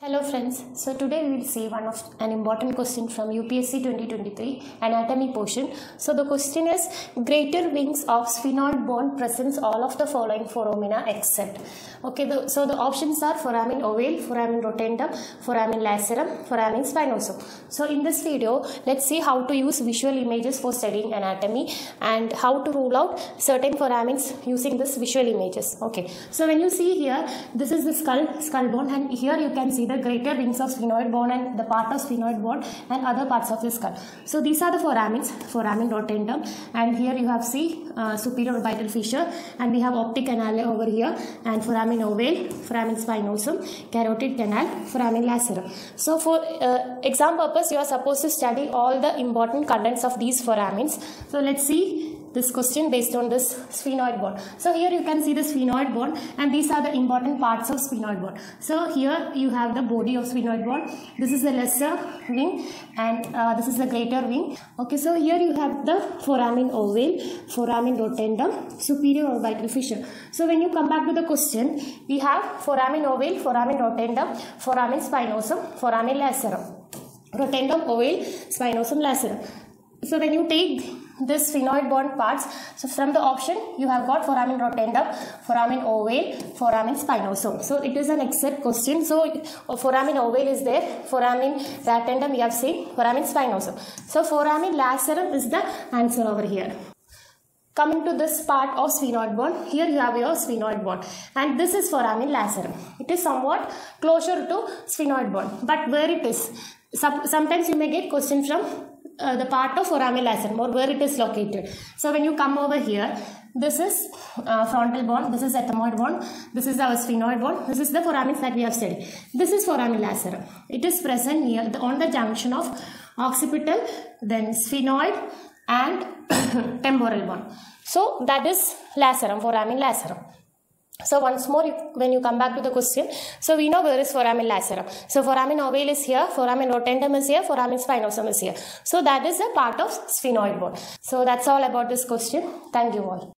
Hello friends, so today we will see an important question from UPSC 2023 anatomy portion. So the question is, greater wings of sphenoid bone presents all of the following foramina except. Okay, so the options are foramen ovale, foramen rotundum, foramen lacerum, foramen spinosum. So in this video, let's see how to use visual images for studying anatomy and how to rule out certain foramins using this visual images. Okay, so when you see here, this is the skull bone, and here you can see the greater wings of sphenoid bone and the part of sphenoid bone and other parts of the skull. So these are the foramins, foramen rotundum, and here you have superior orbital fissure, and we have optic canal over here, and foramen ovale, foramen spinosum, carotid canal, foramen lacerum. So for exam purpose, you are supposed to study all the important contents of these foramins. So let's see this question based on this sphenoid bone. So here you can see the sphenoid bone, and these are the important parts of sphenoid bone. So here you have the body of sphenoid bone. This is the lesser wing, and this is the greater wing. Okay, so here you have the foramen ovale, foramen rotundum, superior orbital fissure. So when you come back to the question, we have foramen ovale, foramen rotundum, foramen spinosum, foramen lacerum. Rotundum, ovale, spinosum, lacerum. So when you take this sphenoid bone parts, so from the option you have got foramen rotundum, foramen ovale, foramen spinosum. So it is an exact question. So foramen ovale is there, foramen rotundum you have seen, foramen spinosum. So foramen lacerum is the answer over here. Coming to this part of sphenoid bone, here you have your sphenoid bone, and this is foramen lacerum. It is somewhat closer to sphenoid bone, but where it is, sometimes you may get question from the part of foramen lacerum or where it is located. So when you come over here, this is frontal bone, this is ethmoid bone, this is our sphenoid bone, this is the foramins that we have studied. This is foramen lacerum. It is present near on the junction of occipital, then sphenoid and temporal bone. So that is lacerum, foramen lacerum. So once more, when you come back to the question, so we know where is foramen lacerum. So foramen ovale is here, foramen rotundum is here, foramen spinosum is here. So that is a part of sphenoid bone. So that's all about this question. Thank you all.